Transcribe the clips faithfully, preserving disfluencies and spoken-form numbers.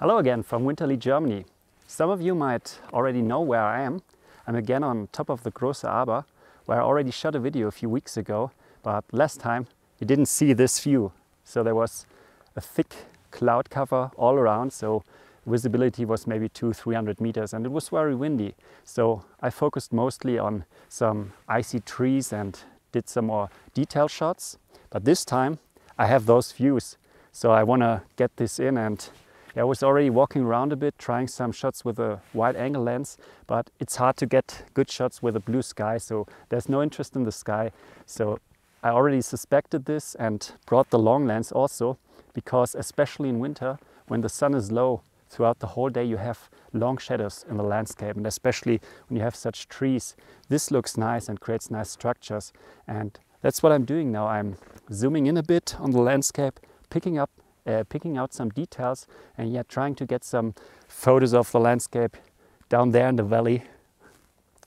Hello again from winterly Germany. Some of you might already know where I am. I'm again on top of the Großer Arber, where I already shot a video a few weeks ago, but last time you didn't see this view. So there was a thick cloud cover all around, so visibility was maybe two, three hundred meters, and it was very windy. So I focused mostly on some icy trees and did some more detail shots. But this time I have those views, so I want to get this in. And I was already walking around a bit, trying some shots with a wide angle lens, but it's hard to get good shots with a blue sky, so there's no interest in the sky. So I already suspected this and brought the long lens also, because especially in winter, when the sun is low throughout the whole day, you have long shadows in the landscape, and especially when you have such trees. This looks nice and creates nice structures, and that's what I'm doing now. I'm zooming in a bit on the landscape, picking up Uh, picking out some details, and yet trying to get some photos of the landscape down there in the valley,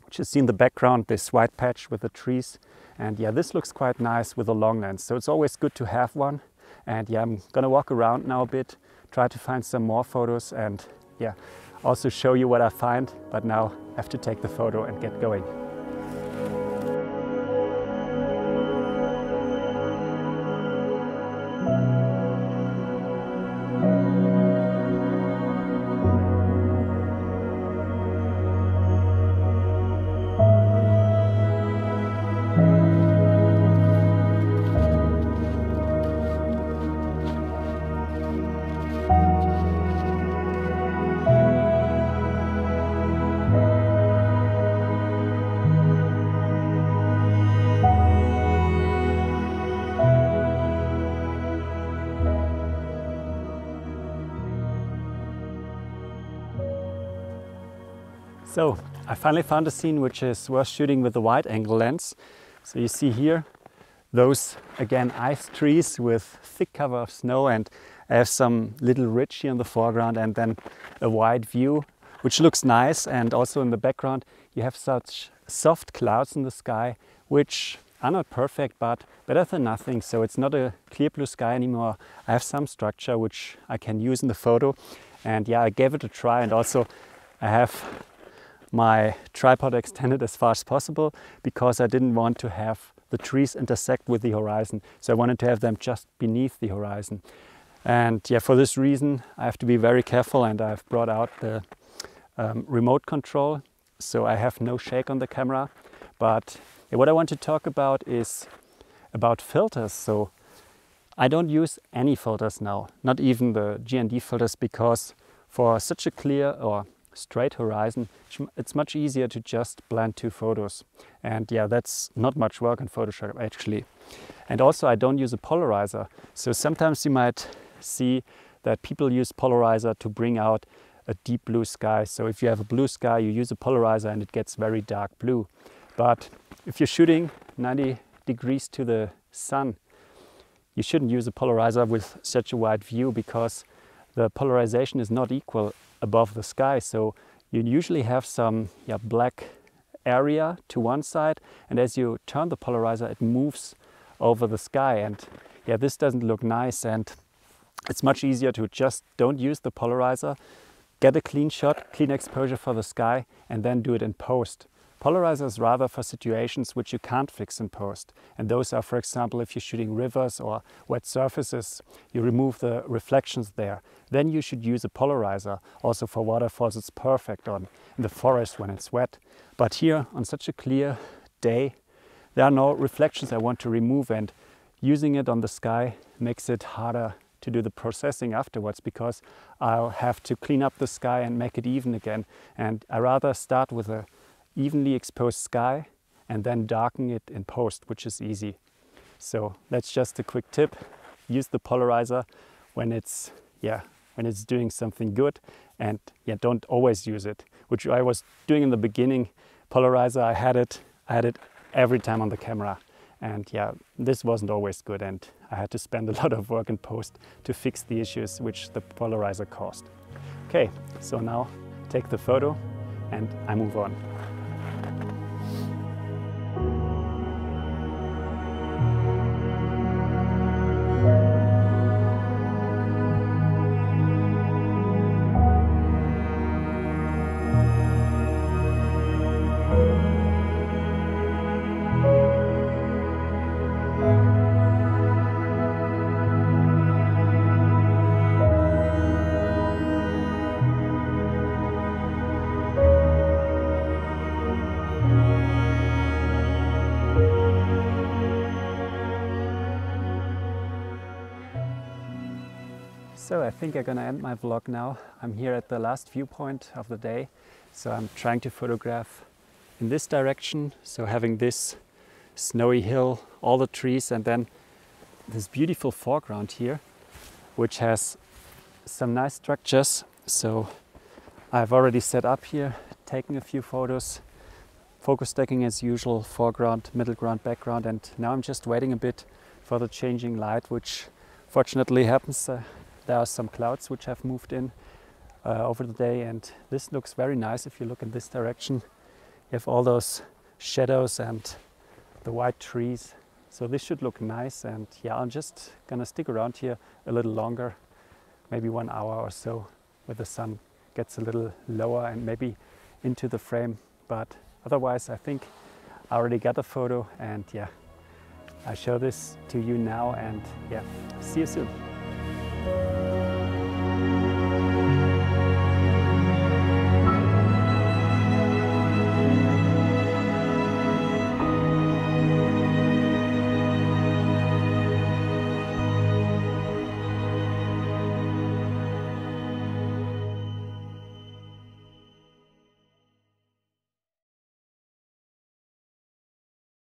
which is in the background, this white patch with the trees. And yeah, this looks quite nice with a long lens, so it's always good to have one. And yeah, I'm gonna walk around now a bit, try to find some more photos, and yeah, also show you what I find. But now I have to take the photo and get going. So I finally found a scene which is worth shooting with a wide angle lens. So you see here those again ice trees with thick cover of snow, and I have some little ridge here in the foreground, and then a wide view which looks nice. And also in the background you have such soft clouds in the sky, which are not perfect, but better than nothing. So it's not a clear blue sky anymore. I have some structure which I can use in the photo, and yeah, I gave it a try. And also I have my tripod extended as far as possible, because I didn't want to have the trees intersect with the horizon. So I wanted to have them just beneath the horizon. And yeah, for this reason I have to be very careful, and I've brought out the um, remote control, so I have no shake on the camera. But yeah, what I want to talk about is about filters. So I don't use any filters now, not even the G and D filters, because for such a clear or straight horizon, it's much easier to just blend two photos. And yeah, that's not much work in Photoshop actually. And also I don't use a polarizer. So sometimes you might see that people use polarizer to bring out a deep blue sky. So if you have a blue sky, you use a polarizer and it gets very dark blue. But if you're shooting ninety degrees to the sun, you shouldn't use a polarizer with such a wide view, because the polarization is not equal above the sky. So you usually have some yeah, black area to one side, and as you turn the polarizer it moves over the sky, and yeah, this doesn't look nice. And it's much easier to just don't use the polarizer, get a clean shot, clean exposure for the sky, and then do it in post. Polarizer is rather for situations which you can't fix in post, and those are, for example, if you're shooting rivers or wet surfaces, you remove the reflections there. Then you should use a polarizer. Also for waterfalls it's perfect, on in the forest when it's wet. But here on such a clear day there are no reflections I want to remove, and using it on the sky makes it harder to do the processing afterwards, because I'll have to clean up the sky and make it even again. And I rather start with a evenly exposed sky and then darken it in post, which is easy. So that's just a quick tip. Use the polarizer when it's yeah when it's doing something good, and yeah, don't always use it, which I was doing in the beginning. Polarizer, I had it I had it every time on the camera, and yeah, this wasn't always good, and I had to spend a lot of work in post to fix the issues which the polarizer caused. Okay, so now take the photo and I move on. So I think I'm gonna end my vlog now. I'm here at the last viewpoint of the day. So I'm trying to photograph in this direction. So having this snowy hill, all the trees, and then this beautiful foreground here, which has some nice structures. So I've already set up here, taking a few photos, focus stacking as usual, foreground, middle ground, background, and now I'm just waiting a bit for the changing light, which fortunately happens. Uh, there are some clouds which have moved in uh, over the day, and this looks very nice if you look in this direction. You have all those shadows and the white trees. So this should look nice, and yeah, I'm just gonna stick around here a little longer, maybe one hour or so, where the sun gets a little lower and maybe into the frame. But otherwise, I think I already got a photo, and yeah, I show this to you now, and yeah, see you soon.